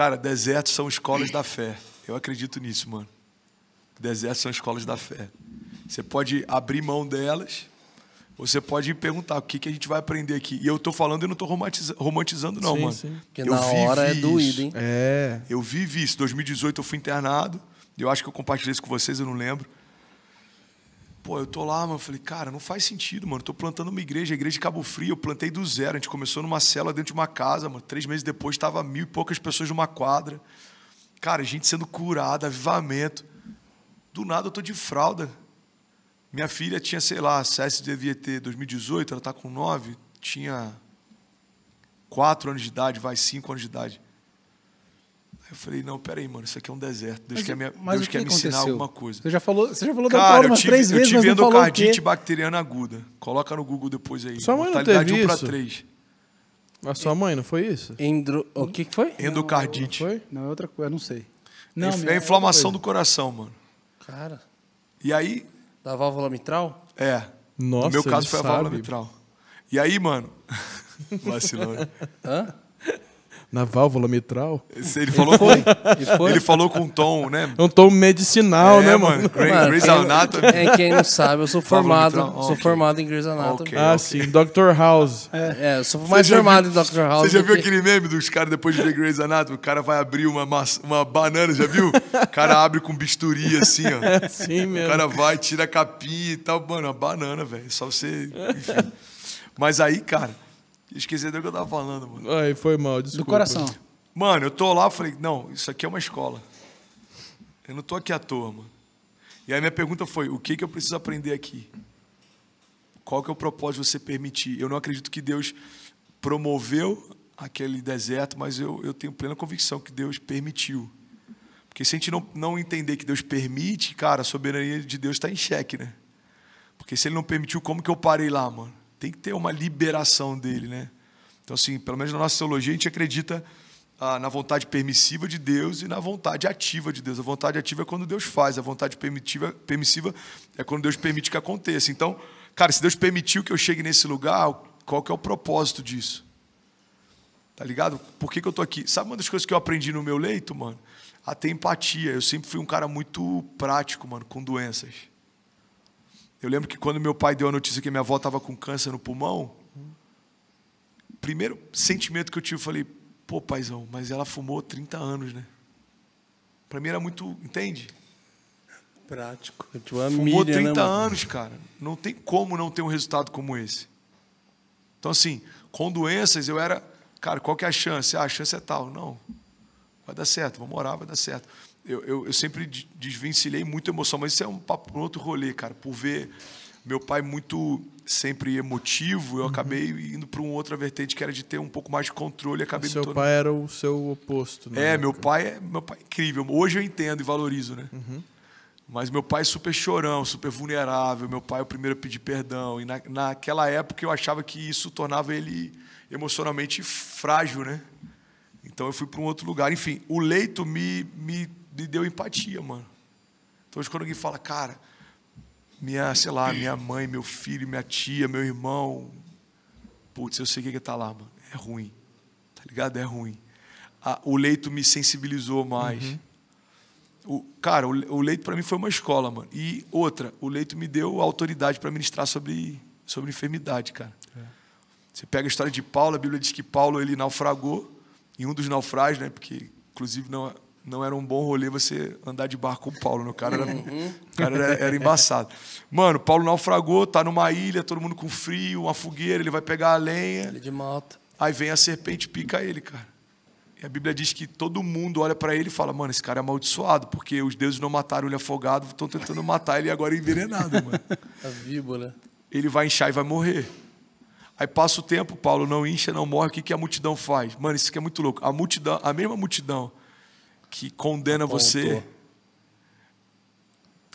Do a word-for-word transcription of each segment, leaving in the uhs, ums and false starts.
Cara, desertos são escolas da fé. Eu acredito nisso, mano. Desertos são escolas da fé. Você pode abrir mão delas, você pode perguntar o que, que a gente vai aprender aqui. E eu tô falando e não tô romantiza romantizando, não, sim, mano. Sim. Porque eu na hora é doído, hein? É. Eu vivi isso. Em dois mil e dezoito eu fui internado. Eu acho que eu compartilhei isso com vocês, eu não lembro. Pô, eu tô lá, mano. Falei, cara, não faz sentido, mano. Tô plantando uma igreja, a igreja de Cabo Frio. Eu plantei do zero. A gente começou numa célula dentro de uma casa, mano. Três meses depois, tava mil e poucas pessoas numa quadra. Cara, gente sendo curada, avivamento. Do nada eu tô de fralda. Minha filha tinha, sei lá, a C S devia ter dois mil e dezoito, ela tá com nove, tinha quatro anos de idade, vai cinco anos de idade. Eu falei, não, peraí, mano, isso aqui é um deserto. Deus mas, quer me, Deus quer que me ensinar alguma coisa. Você já falou, você já falou da cara, umas tive, três eu vezes, eu tive endocardite bacteriana aguda. Coloca no Google depois aí. Sua mãe não teve isso? um para três. A sua mãe, não foi isso? Endro... O que que foi? Endocardite. Não, não, foi? não, é outra coisa, eu não sei. Não, é, minha, é a inflamação é do coração, mano. Cara. E aí... Da válvula mitral? É. Nossa, no meu caso foi a sabe. válvula mitral. E aí, mano... Vacilão. Hã? Na válvula mitral? Esse, ele, falou foi? Com, foi? ele falou com um tom, né? É um tom medicinal, é, né, mano? Grey's Anatomy. É, quem não sabe, eu sou formado, oh, sou okay. formado em Grey's Anatomy. Okay, ah, okay. sim, doutor House. É, é eu sou mais formado viu, em doutor House. Você já viu que... aquele meme dos caras depois de ver Grey's Anatomy? O cara vai abrir uma, maçã, uma banana, já viu? O cara abre com bisturi assim, ó. É assim mesmo. O cara vai, tira a capinha e tal. Mano, uma banana, velho. Só você. Enfim. Mas aí, cara. Esqueci do que eu tava falando, mano. Ai, foi mal, desculpa. Do coração. Mano, eu tô lá e falei, não, isso aqui é uma escola. Eu não tô aqui à toa, mano. E aí minha pergunta foi, o que que eu preciso aprender aqui? Qual que é o propósito de você permitir? Eu não acredito que Deus promoveu aquele deserto, mas eu, eu tenho plena convicção que Deus permitiu. Porque se a gente não, não entender que Deus permite, cara, a soberania de Deus tá em xeque, né? Porque se ele não permitiu, como que eu parei lá, mano? Tem que ter uma liberação dele, né? Então, assim, pelo menos na nossa teologia, a gente acredita ah, na vontade permissiva de Deus e na vontade ativa de Deus. A vontade ativa é quando Deus faz, a vontade permissiva, permissiva é quando Deus permite que aconteça. Então, cara, se Deus permitiu que eu chegue nesse lugar, qual que é o propósito disso? Tá ligado? Por que que eu tô aqui? Sabe uma das coisas que eu aprendi no meu leito, mano? A ter empatia. Eu sempre fui um cara muito prático, mano, com doenças. Eu lembro que quando meu pai deu a notícia que minha avó estava com câncer no pulmão, o primeiro sentimento que eu tive, eu falei, pô, paizão, mas ela fumou trinta anos, né? Para mim era muito, entende? Prático. Eu te amo, fumou milha, trinta né, anos, cara. Não tem como não ter um resultado como esse. Então, assim, com doenças eu era, cara, qual que é a chance? Ah, a chance é tal. Não, vai dar certo, vamos orar, vai dar certo. Eu, eu, eu sempre desvencilhei muito a emoção, mas isso é um papo, um outro rolê, cara. Por ver meu pai muito sempre emotivo, eu uhum. acabei indo para uma outra vertente que era de ter um pouco mais de controle. Acabei o seu tornando... pai era o seu oposto, né? É, meu pai é, meu pai é incrível. Hoje eu entendo e valorizo, né? Uhum. Mas meu pai é super chorão, super vulnerável. Meu pai é o primeiro a pedir perdão. E na, naquela época eu achava que isso tornava ele emocionalmente frágil, né? Então eu fui para um outro lugar. Enfim, o leito me... me e deu empatia, mano. Então, quando alguém fala, cara, minha, sei lá, minha mãe, meu filho, minha tia, meu irmão, putz, eu sei o que que tá lá, mano. É ruim, tá ligado? É ruim. Ah, o leito me sensibilizou mais. Uhum. O, cara, o, o leito para mim foi uma escola, mano. E outra, o leito me deu autoridade para ministrar sobre, sobre enfermidade, cara. É. Você pega a história de Paulo, a Bíblia diz que Paulo, ele naufragou, em um dos naufrágios, né, porque, inclusive, não... Não era um bom rolê você andar de barco com o Paulo, né? O cara, era, o cara era, era embaçado. Mano, Paulo naufragou, tá numa ilha, todo mundo com frio, uma fogueira, ele vai pegar a lenha. Ele de malta. Aí vem a serpente, pica ele, cara. E a Bíblia diz que todo mundo olha para ele e fala, mano, esse cara é amaldiçoado, porque os deuses não mataram ele afogado, estão tentando matar ele agora envenenado, mano. A víbora. Ele vai inchar e vai morrer. Aí passa o tempo, Paulo não incha, não morre, o que que a multidão faz? Mano, isso aqui é muito louco. A multidão, a mesma multidão que condena você,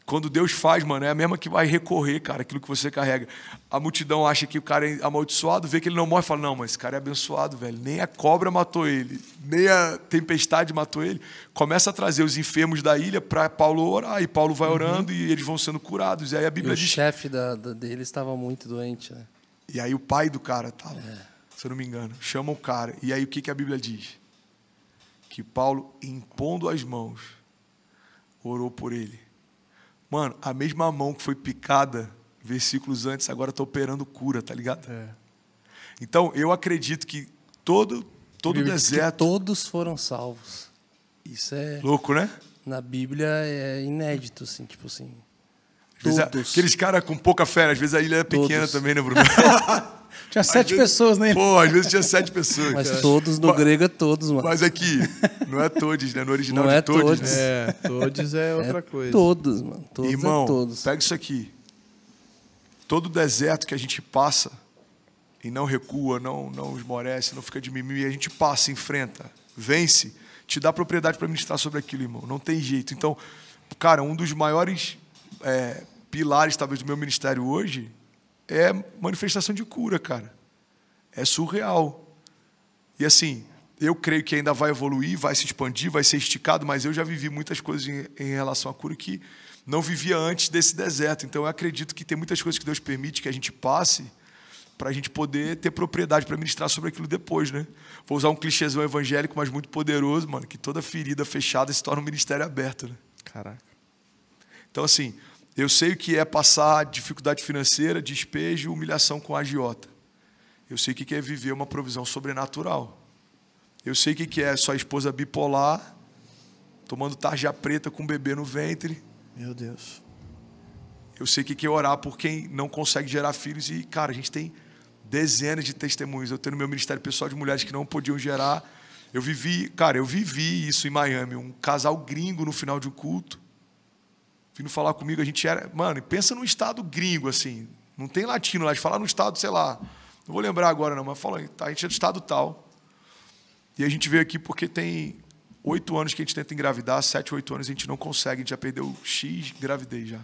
quando Deus faz, mano, é a mesma que vai recorrer, cara, aquilo que você carrega. A multidão acha que o cara é amaldiçoado, vê que ele não morre, fala, não, mas esse cara é abençoado, velho, nem a cobra matou ele, nem a tempestade matou ele. Começa a trazer os enfermos da ilha para Paulo orar, e Paulo vai orando, uhum. e eles vão sendo curados. E aí a Bíblia e diz... o chefe da, da, dele estava muito doente, né? E aí o pai do cara, tá, é. se eu não me engano, chama o cara, e aí o que que a Bíblia diz? que Paulo, impondo as mãos, orou por ele. Mano, a mesma mão que foi picada, versículos antes, agora está operando cura, tá ligado? É. Então, eu acredito que todo, todo deserto... todos foram salvos. Isso é... louco, né? Na Bíblia é inédito, assim, tipo assim... Todos. Aqueles caras com pouca fé, às vezes a ilha é pequena todos. Também, né, Bruno? Tinha sete vezes, pessoas, né? Pô, às vezes tinha sete pessoas. Mas cara. Todos, no mas, grego é todos, mano. Mas aqui, não é todes, né? No original não de é todes. todes. É, todes é outra é coisa. Todos, mano. Todos Irmão, é todos. Pega isso aqui. Todo deserto que a gente passa e não recua, não, não esmorece, não fica de mimimi, a gente passa, enfrenta, vence, te dá propriedade para ministrar sobre aquilo, irmão. Não tem jeito. Então, cara, um dos maiores... É, pilares, talvez, do meu ministério hoje, é manifestação de cura, cara. É surreal. E, assim, eu creio que ainda vai evoluir, vai se expandir, vai ser esticado, mas eu já vivi muitas coisas em, em relação à cura que não vivia antes desse deserto. Então, eu acredito que tem muitas coisas que Deus permite que a gente passe para a gente poder ter propriedade para ministrar sobre aquilo depois, né? Vou usar um clichêzão evangélico, mas muito poderoso, mano, que toda ferida fechada se torna um ministério aberto, né? Caraca. Então, assim... Eu sei o que é passar dificuldade financeira, despejo, humilhação com agiota. Eu sei o que é viver uma provisão sobrenatural. Eu sei o que é sua esposa bipolar, tomando tarja preta com um bebê no ventre. Meu Deus. Eu sei o que é orar por quem não consegue gerar filhos. E, cara, a gente tem dezenas de testemunhos. Eu tenho no meu ministério pessoal de mulheres que não podiam gerar. Eu vivi, cara, eu vivi isso em Miami. Um casal gringo no final de um culto. Vindo falar comigo, a gente era... Mano, pensa num estado gringo, assim. Não tem latino lá. A gente fala num estado, sei lá... Não vou lembrar agora, não. Mas fala, a gente é do estado tal. E a gente veio aqui porque tem oito anos que a gente tenta engravidar. Sete, oito anos a gente não consegue. A gente já perdeu X gravidez, já.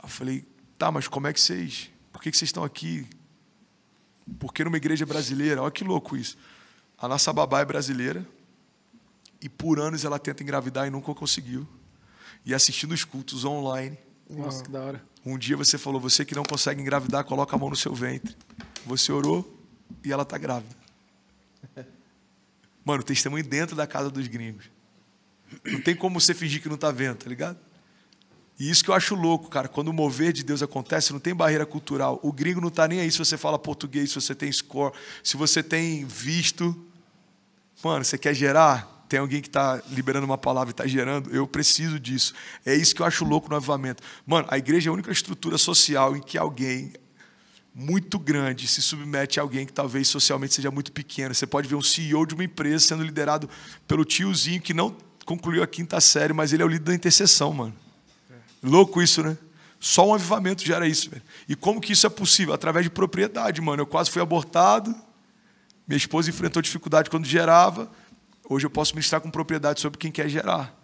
Eu falei, tá, mas como é que vocês... Por que vocês estão aqui? Por que numa igreja brasileira? Olha que louco isso. A nossa babá é brasileira. E por anos ela tenta engravidar e nunca conseguiu. E assistindo os cultos online. Nossa, que da hora. Um dia você falou, você que não consegue engravidar, coloca a mão no seu ventre. Você orou e ela está grávida. Mano, testemunho dentro da casa dos gringos. Não tem como você fingir que não está vendo, tá ligado? E isso que eu acho louco, cara. Quando o mover de Deus acontece, não tem barreira cultural. O gringo não está nem aí se você fala português, se você tem score, se você tem visto. Mano, você quer gerar... Tem alguém que está liberando uma palavra e está gerando, eu preciso disso. É isso que eu acho louco no avivamento. Mano, a igreja é a única estrutura social em que alguém muito grande se submete a alguém que talvez socialmente seja muito pequeno. Você pode ver um C E O de uma empresa sendo liderado pelo tiozinho que não concluiu a quinta série, mas ele é o líder da intercessão, mano. Louco isso, né? Só um avivamento gera isso, velho. E como que isso é possível? Através de propriedade, mano. Eu quase fui abortado, minha esposa enfrentou dificuldade quando gerava. Hoje eu posso ministrar com propriedade sobre quem quer gerar.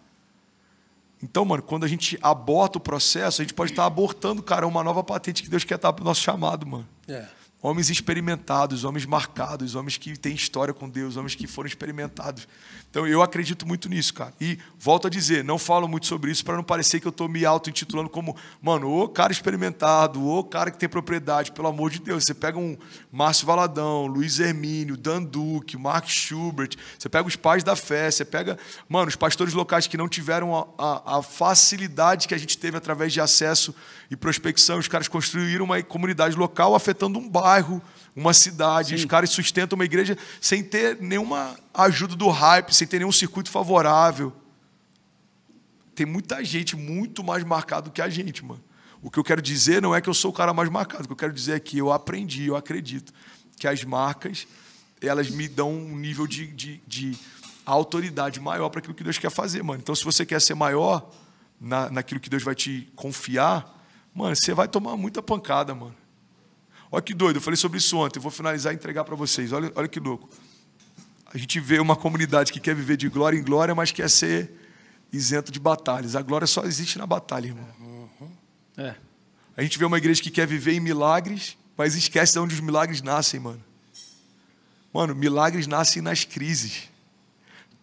Então, mano, quando a gente aborta o processo, a gente pode estar abortando, cara, uma nova patente que Deus quer dar para o nosso chamado, mano. É. Homens experimentados, homens marcados, homens que têm história com Deus, homens que foram experimentados. Então, eu acredito muito nisso, cara. E, volto a dizer, não falo muito sobre isso para não parecer que eu estou me auto-intitulando como, mano, ô cara experimentado, ô cara que tem propriedade, pelo amor de Deus. Você pega um Márcio Valadão, Luiz Hermínio, Dan Duque, Mark Schubert, você pega os pais da fé, você pega, mano, os pastores locais que não tiveram a, a, a facilidade que a gente teve através de acesso e prospecção. Os caras construíram uma comunidade local afetando um bairro. bairro, uma cidade. Sim. Os caras sustentam uma igreja sem ter nenhuma ajuda do hype, sem ter nenhum circuito favorável. Tem muita gente muito mais marcada do que a gente, mano. O que eu quero dizer não é que eu sou o cara mais marcado, o que eu quero dizer é que eu aprendi, eu acredito que as marcas, elas me dão um nível de, de, de autoridade maior para aquilo que Deus quer fazer, mano. Então, se você quer ser maior na, naquilo que Deus vai te confiar, mano, você vai tomar muita pancada, mano. Olha que doido, eu falei sobre isso ontem, eu vou finalizar e entregar para vocês, olha, olha que louco. A gente vê uma comunidade que quer viver de glória em glória, mas quer ser isento de batalhas. A glória só existe na batalha, irmão. Uhum. É. A gente vê uma igreja que quer viver em milagres, mas esquece de onde os milagres nascem, mano. Mano, milagres nascem nas crises.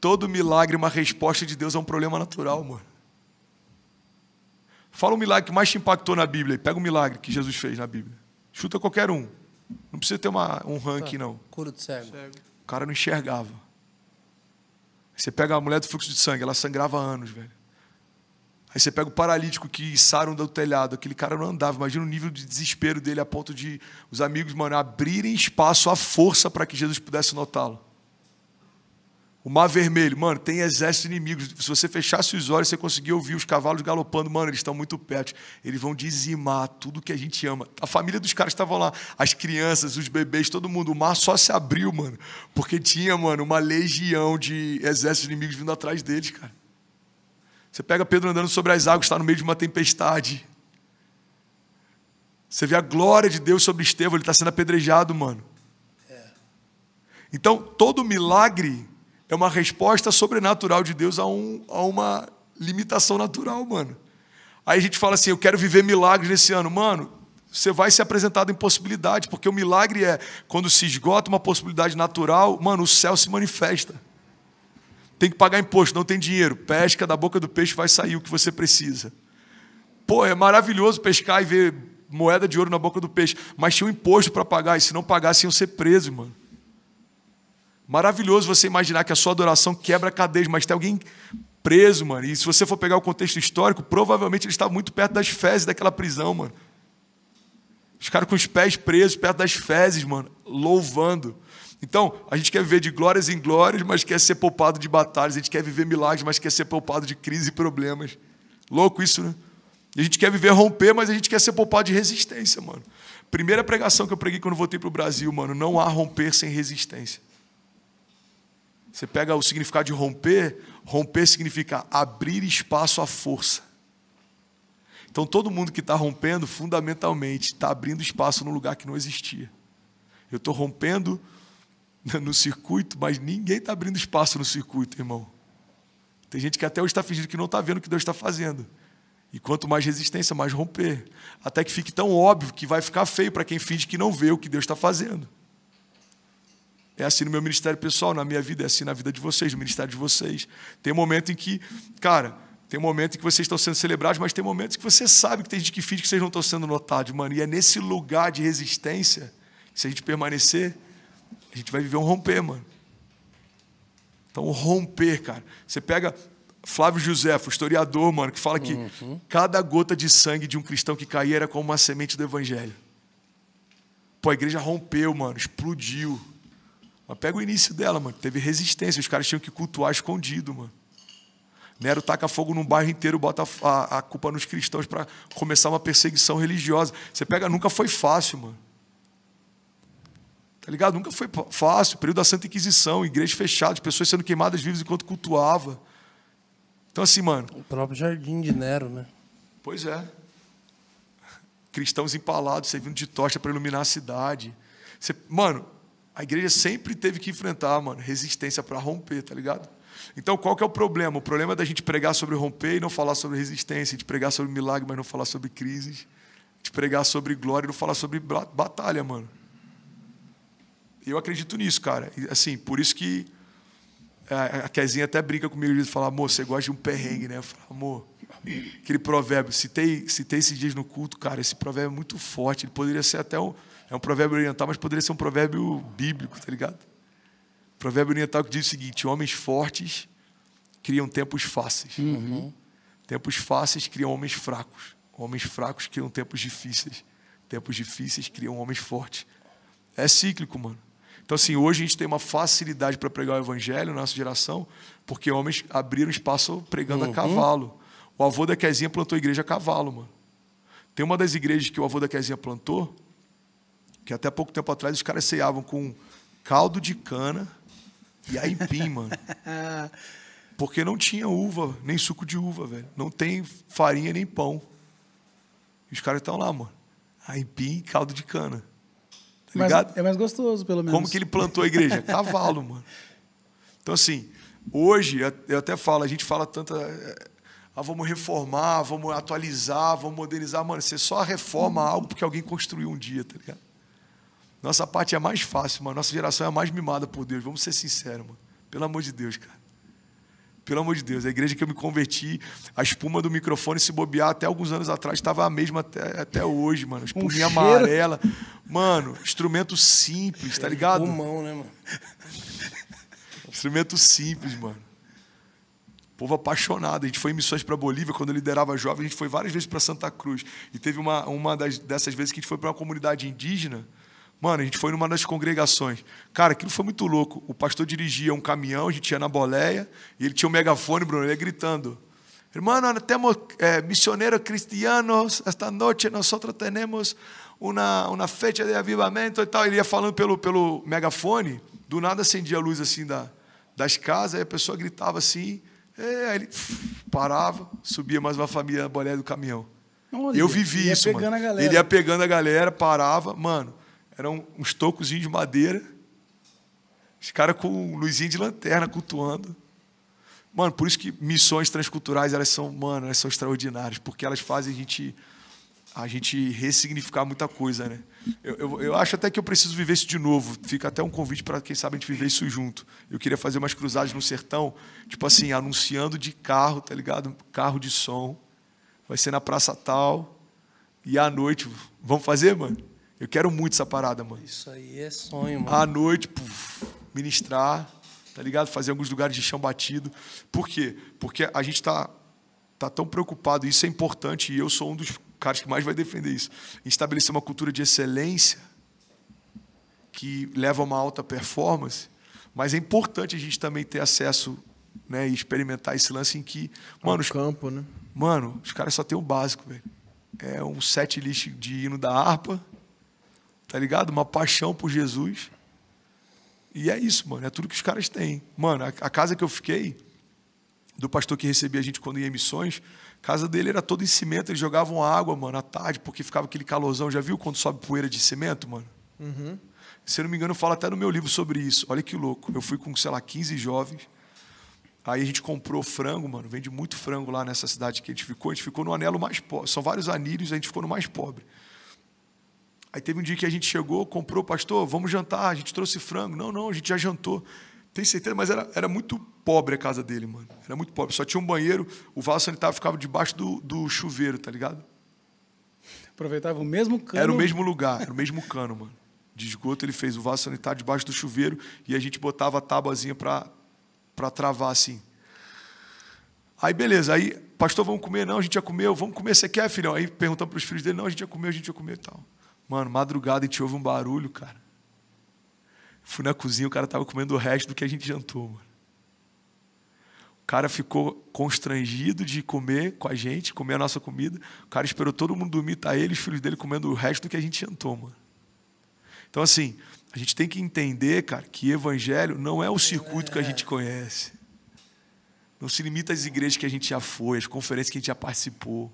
Todo milagre é uma resposta de Deus a um problema natural, mano. Fala o milagre que mais te impactou na Bíblia, pega o milagre que Jesus fez na Bíblia. Chuta qualquer um. Não precisa ter uma, um ranking, não. Cura de cego. O cara não enxergava. Você pega a mulher do fluxo de sangue, ela sangrava há anos, velho. Aí você pega o paralítico que içaram do telhado, aquele cara não andava. Imagina o nível de desespero dele a ponto de os amigos, mano, abrirem espaço à força para que Jesus pudesse notá-lo. O Mar Vermelho, mano, tem exército de inimigos. Se você fechasse os olhos, você conseguia ouvir os cavalos galopando. Mano, eles estão muito perto. Eles vão dizimar tudo que a gente ama. A família dos caras estavam lá. As crianças, os bebês, todo mundo. O mar só se abriu, mano. Porque tinha, mano, uma legião de exércitos de inimigos vindo atrás deles, cara. Você pega Pedro andando sobre as águas, está no meio de uma tempestade. Você vê a glória de Deus sobre Estevão. Ele está sendo apedrejado, mano. Então, todo milagre... é uma resposta sobrenatural de Deus a, um, a uma limitação natural, mano. Aí a gente fala assim, eu quero viver milagres nesse ano. Mano, você vai ser apresentado em possibilidade, porque o milagre é, quando se esgota uma possibilidade natural, mano, o céu se manifesta. Tem que pagar imposto, não tem dinheiro. Pesca, da boca do peixe vai sair o que você precisa. Pô, é maravilhoso pescar e ver moeda de ouro na boca do peixe, mas tinha um imposto para pagar, e se não pagasse, iam ser presos, mano. Maravilhoso você imaginar que a sua adoração quebra cadeias, mas tem alguém preso, mano. E se você for pegar o contexto histórico, provavelmente ele estava muito perto das fezes daquela prisão, mano. Os caras com os pés presos, perto das fezes, mano, louvando. Então, a gente quer viver de glórias em glórias, mas quer ser poupado de batalhas. A gente quer viver milagres, mas quer ser poupado de crises e problemas. Louco isso, né? A gente quer viver romper, mas a gente quer ser poupado de resistência, mano. Primeira pregação que eu preguei quando voltei para o Brasil, mano, não há romper sem resistência. Você pega o significado de romper, romper significa abrir espaço à força. Então, todo mundo que está rompendo, fundamentalmente, está abrindo espaço num lugar que não existia. Eu estou rompendo no circuito, mas ninguém está abrindo espaço no circuito, irmão. Tem gente que até hoje está fingindo que não está vendo o que Deus está fazendo. E quanto mais resistência, mais romper. Até que fique tão óbvio que vai ficar feio para quem finge que não vê o que Deus está fazendo. É assim no meu ministério pessoal, na minha vida, é assim na vida de vocês, no ministério de vocês. Tem um momento em que, cara, tem um momento em que vocês estão sendo celebrados, mas tem momentos que você sabe que tem gente que finge que vocês não estão sendo notados, mano. E é nesse lugar de resistência, que se a gente permanecer, a gente vai viver um romper, mano. Então, romper, cara. Você pega Flávio Josefo, historiador, mano, que fala que uhum. cada gota de sangue de um cristão que caía era como uma semente do evangelho. Pô, a igreja rompeu, mano, explodiu. Mas pega o início dela, mano. Teve resistência. Os caras tinham que cultuar escondido, mano. Nero taca fogo num bairro inteiro, bota a, a culpa nos cristãos para começar uma perseguição religiosa. Você pega, nunca foi fácil, mano. Tá ligado? Nunca foi fácil. Período da Santa Inquisição, igrejas fechadas, pessoas sendo queimadas vivas enquanto cultuava. Então, assim, mano... o próprio jardim de Nero, né? Pois é. Cristãos empalados, servindo de tocha para iluminar a cidade. Você, mano... a igreja sempre teve que enfrentar, mano, resistência para romper, tá ligado? Então, qual que é o problema? O problema é da gente pregar sobre romper e não falar sobre resistência, de pregar sobre milagre, mas não falar sobre crises, de pregar sobre glória e não falar sobre batalha, mano. Eu acredito nisso, cara. Assim, por isso que a Kezinha até brinca comigo e fala, amor, você gosta de um perrengue, né? Eu falo, amor, aquele provérbio, citei, citei esses dias no culto, cara, esse provérbio é muito forte, ele poderia ser até um... é um provérbio oriental, mas poderia ser um provérbio bíblico, tá ligado? Provérbio oriental que diz o seguinte, homens fortes criam tempos fáceis. Uhum. Tempos fáceis criam homens fracos. Homens fracos criam tempos difíceis. Tempos difíceis criam homens fortes. É cíclico, mano. Então, assim, hoje a gente tem uma facilidade para pregar o evangelho na nossa geração, porque homens abriram espaço pregando uhum. a cavalo. O avô da Kezinha plantou a igreja a cavalo, mano. Tem uma das igrejas que o avô da Kezinha plantou, que até pouco tempo atrás os caras ceiavam com caldo de cana e aipim, mano. Porque não tinha uva, nem suco de uva, velho. Não tem farinha nem pão. E os caras estão lá, mano. Aipim e caldo de cana. Tá ligado? Mas é mais gostoso, pelo menos. Como que ele plantou a igreja? Cavalo, mano. Então, assim, hoje, eu até falo, a gente fala tanta... ah, vamos reformar, vamos atualizar, vamos modernizar. Mano, você só reforma algo porque alguém construiu um dia, tá ligado? Nossa parte é mais fácil, mano. Nossa geração é a mais mimada por Deus. Vamos ser sinceros, mano. Pelo amor de Deus, cara. Pelo amor de Deus. A igreja que eu me converti, a espuma do microfone, se bobear, até alguns anos atrás, estava a mesma até, até hoje, mano. Espuminha um amarela. Mano, instrumento simples, tá ligado? Pulmão, né, mano? Instrumento simples, mano. Povo apaixonado. A gente foi em missões para Bolívia, quando eu liderava jovem, a gente foi várias vezes para Santa Cruz. E teve uma, uma das, dessas vezes que a gente foi para uma comunidade indígena. Mano, a gente foi numa das congregações. Cara, aquilo foi muito louco. O pastor dirigia um caminhão, a gente ia na boleia, e ele tinha um megafone, Bruno, ele ia gritando. Hermano, temos eh, missioneros cristianos, esta noite nós temos uma, uma fecha de avivamento e tal. Ele ia falando pelo, pelo megafone, do nada acendia a luz assim da, das casas, aí a pessoa gritava assim... É, aí ele parava, subia mais uma família na boleia do caminhão. Olha, eu vivi isso, mano. Ele ia pegando a galera, parava. Mano, eram uns tocozinhos de madeira. Os caras com luzinha de lanterna cultuando. Mano, por isso que missões transculturais, elas são, mano, elas são extraordinárias. Porque elas fazem a gente, a gente ressignificar muita coisa, né? Eu, eu, eu acho até que eu preciso viver isso de novo. Fica até um convite para, quem sabe, a gente viver isso junto. Eu queria fazer umas cruzadas no sertão, tipo assim, anunciando de carro, tá ligado? Carro de som. Vai ser na praça tal. E à noite, vamos fazer, mano? Eu quero muito essa parada, mano. Isso aí é sonho, mano. À noite, puf, ministrar, tá ligado? Fazer alguns lugares de chão batido. Por quê? Porque a gente tá, tá tão preocupado, e isso é importante, e eu sou um dos caras que mais vai defender isso. Estabelecer uma cultura de excelência que leva a uma alta performance, mas é importante a gente também ter acesso, né, e experimentar esse lance em que, mano, os, campo, né? Mano, os caras só tem o básico, velho. É um set list de hino da harpa, tá ligado? Uma paixão por Jesus. E é isso, mano. É tudo que os caras têm. Mano, a, a casa que eu fiquei, do pastor que recebia a gente quando ia em missões, a casa dele era toda em cimento, eles jogavam água, mano, à tarde, porque ficava aquele calorzão. Já viu quando sobe poeira de cimento, mano? Uhum. Se eu não me engano, eu falo até no meu livro sobre isso. Olha que louco. Eu fui com, sei lá, quinze jovens. Aí a gente comprou frango, mano. Vende muito frango lá nessa cidade que a gente ficou. A gente ficou no anelo mais pobre. São vários anilhos, a gente ficou no mais pobre. Aí teve um dia que a gente chegou, comprou, pastor, vamos jantar, a gente trouxe frango. Não, não, a gente já jantou. Tem certeza, mas era, era muito pobre a casa dele, mano. Era muito pobre. Só tinha um banheiro, o vaso sanitário ficava debaixo do, do chuveiro, tá ligado? Aproveitava o mesmo cano. Era o mesmo lugar, era o mesmo cano, mano. De esgoto ele fez o vaso sanitário debaixo do chuveiro e a gente botava a tabazinha pra, pra travar, assim. Aí, beleza. Aí, pastor, vamos comer? Não, a gente já comeu. Vamos comer, você quer, filhão? Aí perguntamos pros filhos dele, não, a gente já comeu, a gente já comeu e tal. Mano, madrugada a gente ouve um barulho, cara. Fui na cozinha, o cara tava comendo o resto do que a gente jantou, mano. O cara ficou constrangido de comer com a gente, comer a nossa comida. O cara esperou todo mundo dormir, tá ele e os filhos dele comendo o resto do que a gente jantou, mano. Então, assim, a gente tem que entender, cara, que evangelho não é o circuito que a gente conhece. Não se limita às igrejas que a gente já foi, às conferências que a gente já participou.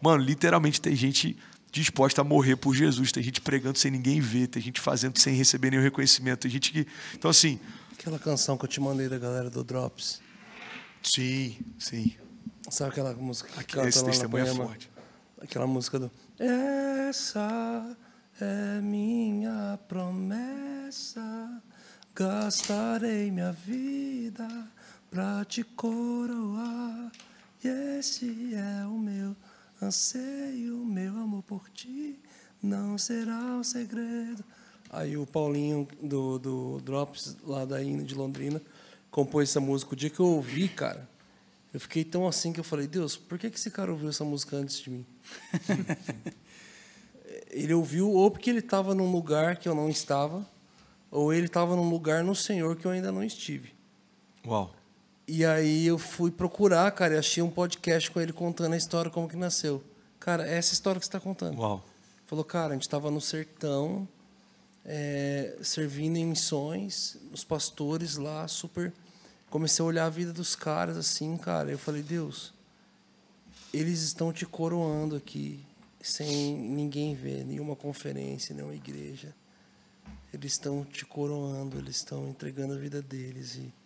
Mano, literalmente tem gente disposta a morrer por Jesus, tem gente pregando sem ninguém ver, tem gente fazendo sem receber nenhum reconhecimento, tem gente que... Então, assim... Aquela canção que eu te mandei da galera do Drops. Sim, sim. Sabe aquela música que canta esse lá testemunho na é forte. Aquela música do... Essa é minha promessa, gastarei minha vida pra te coroar, e esse é o meu... anseio, meu amor por ti, não será um segredo. Aí o Paulinho do, do Drops, lá da Índia de Londrina, compôs essa música. O dia que eu ouvi, cara, eu fiquei tão assim que eu falei, Deus, por que, que esse cara ouviu essa música antes de mim? Ele ouviu ou porque ele estava num lugar que eu não estava, ou ele estava num lugar no Senhor que eu ainda não estive. Uau! E aí eu fui procurar, cara, e achei um podcast com ele contando a história, como que nasceu. Cara, essa história que você está contando. Uau. Falou, cara, a gente estava no sertão, é, servindo em missões, os pastores lá, super... Comecei a olhar a vida dos caras, assim, cara. Eu falei, Deus, eles estão te coroando aqui, sem ninguém ver, nenhuma conferência, nenhuma igreja. Eles estão te coroando, eles estão entregando a vida deles e...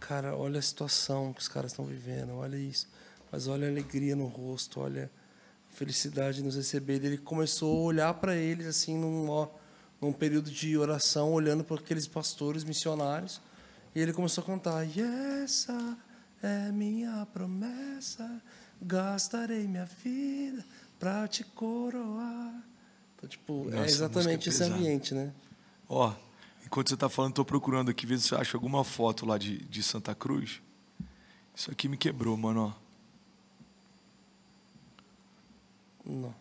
Cara, olha a situação que os caras estão vivendo, olha isso. Mas olha a alegria no rosto, olha a felicidade nos receber. Ele começou a olhar para eles, assim, num, ó, num período de oração, olhando para aqueles pastores missionários. E ele começou a cantar. E essa é minha promessa, gastarei minha vida para te coroar. Então, tipo, nossa, é exatamente esse ambiente, né? Ó. Oh. Enquanto você está falando, estou procurando aqui, ver se eu acho alguma foto lá de, de Santa Cruz. Isso aqui me quebrou, mano. Ó. Não.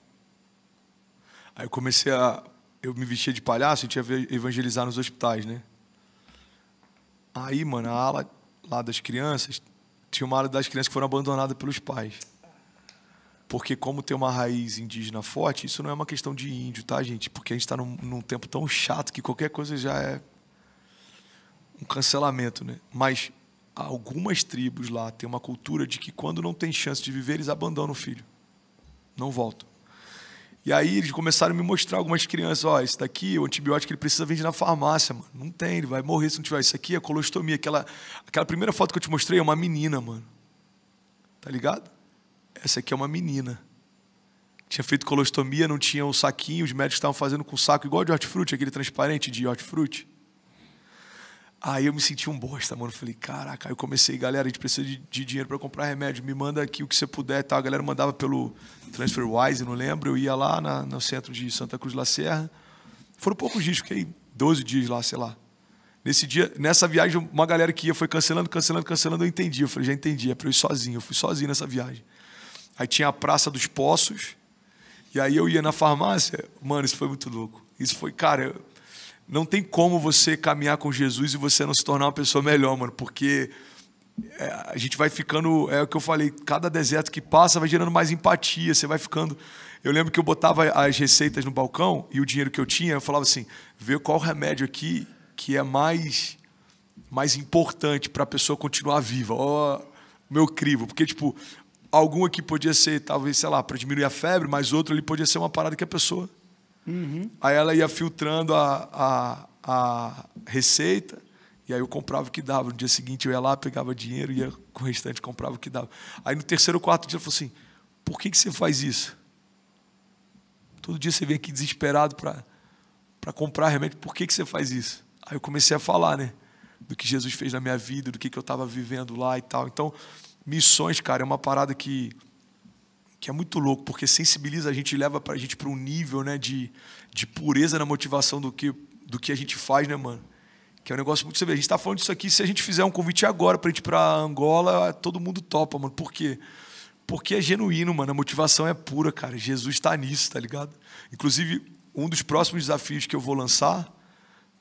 Aí eu comecei a... Eu me vestia de palhaço e tinha que evangelizar nos hospitais, né? Aí, mano, a ala lá das crianças... Tinha uma ala das crianças que foram abandonadas pelos pais. Porque como tem uma raiz indígena forte, isso não é uma questão de índio, tá, gente? Porque a gente está num, num tempo tão chato que qualquer coisa já é um cancelamento, né? Mas... Algumas tribos lá têm uma cultura de que quando não tem chance de viver, eles abandonam o filho. Não voltam. E aí eles começaram a me mostrar algumas crianças. Ó, esse daqui, o antibiótico, ele precisa vender na farmácia, mano. Não tem, ele vai morrer se não tiver. Isso aqui é colostomia. Aquela, aquela primeira foto que eu te mostrei é uma menina, mano. Tá ligado? Essa aqui é uma menina. Tinha feito colostomia, não tinha um saquinho. Os médicos estavam fazendo com um saco igual de hortifruti, aquele transparente de hortifruti. Aí eu me senti um bosta, mano. Falei, caraca. Aí eu comecei, galera, a gente precisa de, de dinheiro para comprar remédio. Me manda aqui o que você puder e tal. A galera mandava pelo TransferWise, não lembro. Eu ia lá na, no centro de Santa Cruz de la Serra. Foram poucos dias, fiquei doze dias lá, sei lá. Nesse dia, nessa viagem, uma galera que ia foi cancelando, cancelando, cancelando. Eu entendi. Eu falei, já entendi. É para eu ir sozinho. Eu fui sozinho nessa viagem. Aí tinha a Praça dos Poços. E aí eu ia na farmácia. Mano, isso foi muito louco. Isso foi, cara... Eu... Não tem como você caminhar com Jesus e você não se tornar uma pessoa melhor, mano, porque a gente vai ficando, é o que eu falei, cada deserto que passa vai gerando mais empatia, você vai ficando... Eu lembro que eu botava as receitas no balcão e o dinheiro que eu tinha, eu falava assim, vê qual remédio aqui que é mais, mais importante para a pessoa continuar viva, ó, meu crivo, porque tipo, algum aqui podia ser, talvez, sei lá, para diminuir a febre, mas outro ali podia ser uma parada que a pessoa... Uhum. Aí ela ia filtrando a, a, a receita. E aí eu comprava o que dava. No dia seguinte eu ia lá, pegava dinheiro, ia com o restante, comprava o que dava. Aí no terceiro ou quarto dia ela falou assim, por que, que você faz isso? Todo dia você vem aqui desesperado para comprar remédio. Por que, que você faz isso? Aí eu comecei a falar, né, do que Jesus fez na minha vida, do que, que eu estava vivendo lá e tal. Então missões, cara, é uma parada que... que é muito louco, porque sensibiliza a gente, leva pra gente para um nível, né, de, de pureza na motivação do que, do que a gente faz, né, mano? Que é um negócio muito... A gente tá falando disso aqui, se a gente fizer um convite agora pra gente ir pra Angola, todo mundo topa, mano. Por quê? Porque é genuíno, mano, a motivação é pura, cara. Jesus tá nisso, tá ligado? Inclusive, um dos próximos desafios que eu vou lançar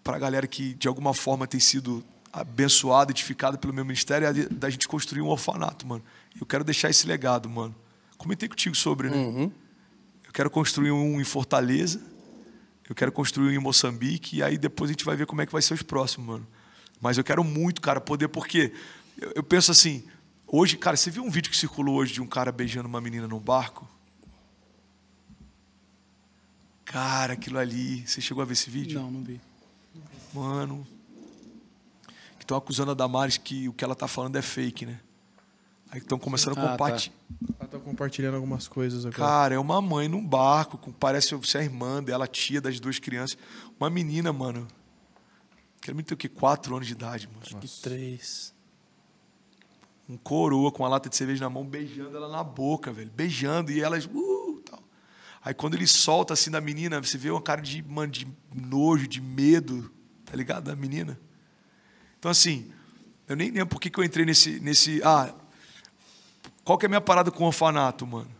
pra galera que, de alguma forma, tem sido abençoada, edificada pelo meu ministério, é da gente construir um orfanato, mano. Eu quero deixar esse legado, mano. Comentei contigo sobre, né? Uhum. Eu quero construir um em Fortaleza, eu quero construir um em Moçambique, e aí depois a gente vai ver como é que vai ser os próximos, mano. Mas eu quero muito, cara, poder, porque eu, eu penso assim, hoje, cara, você viu um vídeo que circulou hoje de um cara beijando uma menina num barco? Cara, aquilo ali, você chegou a ver esse vídeo? Não, não vi. Mano, que estão acusando a Damares que o que ela tá falando é fake, né? Aí estão começando ah, a compartilhar. Tá. Estão compartilhando algumas coisas agora. Cara, é uma mãe num barco, com, parece ser a irmã dela, a tia das duas crianças. Uma menina, mano. Quero me ter o quê? Quatro anos de idade, mano. Acho que três. Um coroa com uma lata de cerveja na mão, beijando ela na boca, velho. Beijando, e elas... Uh, tal. Aí quando ele solta assim da menina, você vê uma cara de, mano, de nojo, de medo, tá ligado? Da menina. Então, assim, eu nem lembro por que, que eu entrei nesse... nesse ah... Qual que é a minha parada com o orfanato, mano?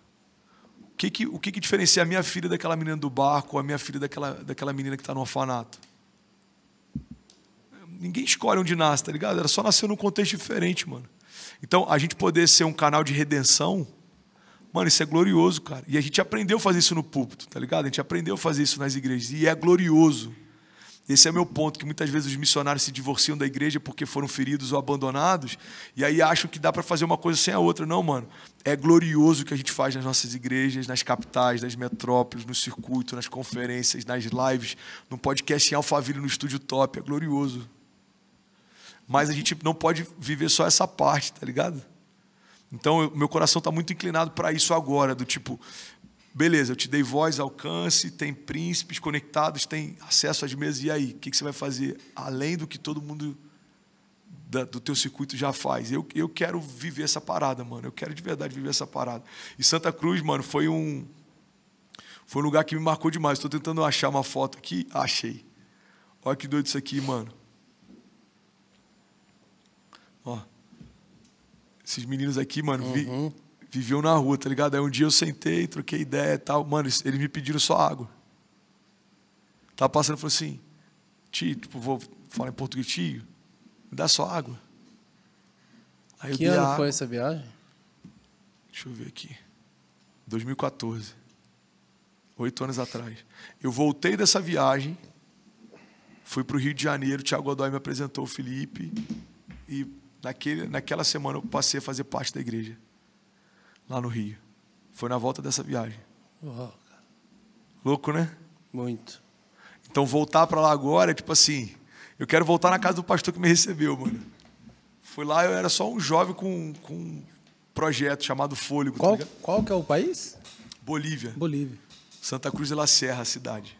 O que que, o que que diferencia a minha filha daquela menina do barco, a minha filha daquela, daquela menina que está no orfanato? Ninguém escolhe onde nasce, tá ligado? Ela só nasceu num contexto diferente, mano. Então, a gente poder ser um canal de redenção, mano, isso é glorioso, cara. E a gente aprendeu a fazer isso no púlpito, tá ligado? A gente aprendeu a fazer isso nas igrejas. E é glorioso. Esse é meu ponto, que muitas vezes os missionários se divorciam da igreja porque foram feridos ou abandonados, e aí acham que dá para fazer uma coisa sem a outra. Não, mano. É glorioso o que a gente faz nas nossas igrejas, nas capitais, nas metrópoles, no circuito, nas conferências, nas lives, no podcast em Alphaville, no Estúdio Top. É glorioso. Mas a gente não pode viver só essa parte, tá ligado? Então, eu, meu coração está muito inclinado para isso agora, do tipo... Beleza, eu te dei voz, alcance, tem príncipes conectados, tem acesso às mesas, e aí? O que, que você vai fazer? Além do que todo mundo da, do teu circuito já faz. Eu, eu quero viver essa parada, mano. Eu quero de verdade viver essa parada. E Santa Cruz, mano, foi um, foi um lugar que me marcou demais. Estou tentando achar uma foto aqui. Achei. Olha que doido isso aqui, mano. Ó. Esses meninos aqui, mano, vi, uhum. viviam na rua, tá ligado? Aí um dia eu sentei, troquei ideia e tal. Mano, eles me pediram só água. Tava passando e falou assim, tio, tipo, vou falar em português, tio, me dá só água. Aí que eu ano foi essa viagem? Deixa eu ver aqui. dois mil e quatorze. Oito anos atrás. Eu voltei dessa viagem, fui para o Rio de Janeiro, o Thiago Godoy me apresentou, o Felipe, e naquele, naquela semana eu passei a fazer parte da igreja, lá no Rio. Foi na volta dessa viagem. Uau. Louco, né? Muito. Então, voltar para lá agora é tipo assim, eu quero voltar na casa do pastor que me recebeu, mano. Fui lá, eu era só um jovem com, com um projeto chamado Fôlego. Qual, tá qual que é o país? Bolívia. Bolívia. Santa Cruz de la Serra, a cidade.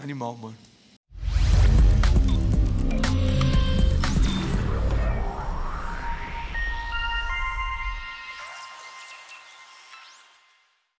Animal, mano.